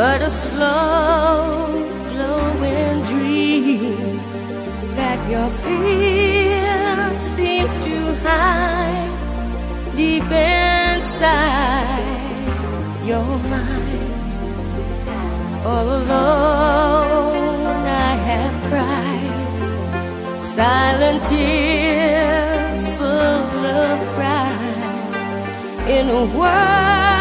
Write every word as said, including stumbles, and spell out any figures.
but a slow glowing dream that your fear seems to hide deep inside your mind. All alone I have cried silent tears full of pride in a world